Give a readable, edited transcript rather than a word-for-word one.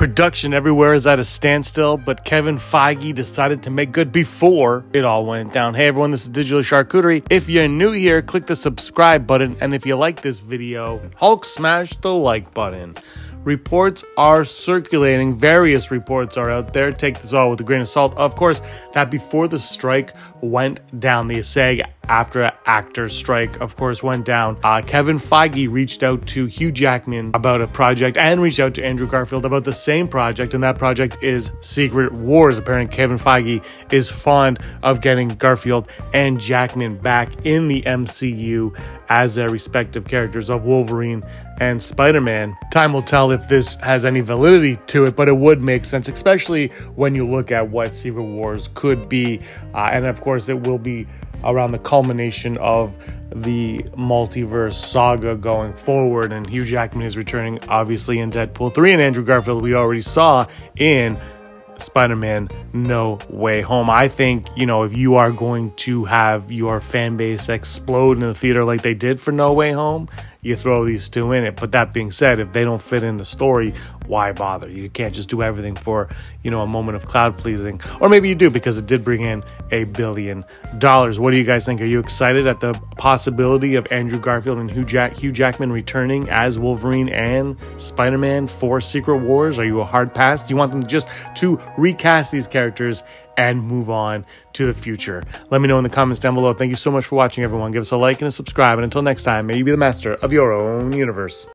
Production everywhere is at a standstill, but Kevin Feige decided to make good before it all went down. Hey everyone, this is Digital Charcuterie. If you're new here, click the subscribe button, and if you like this video, Hulk smash the like button. Reports are circulating, various reports are out there, take this all with a grain of salt, of course, that before the strike went down, the SAG after actors strike, of course, went down, Kevin Feige reached out to Hugh Jackman about a project and reached out to Andrew Garfield about the same project, and that project is Secret Wars. Apparently, Kevin Feige is fond of getting Garfield and Jackman back in the MCU as their respective characters of Wolverine and Spider-Man. Time will tell if this has any validity to it, but it would make sense, especially when you look at what Secret Wars could be. And of course, it will be around the culmination of the multiverse saga going forward. And Hugh Jackman is returning, obviously, in Deadpool 3. And Andrew Garfield, we already saw in Spider-Man No Way Home. I think, you know, if you are going to have your fan base explode in the theater like they did for No Way Home, you throw these two in it. But that being said, if they don't fit in the story, why bother? You can't just do everything for, you know, a moment of cloud pleasing. Or maybe you do, because it did bring in $1 billion. What do you guys think? Are you excited at the possibility of Andrew Garfield and Hugh Jackman returning as Wolverine and Spider-Man for Secret Wars? Are you a hard pass? Do you want them just to recast these characters and move on to the future? Let me know in the comments down below. Thank you so much for watching, everyone. Give us a like and a subscribe. And until next time, may you be the master of your own universe.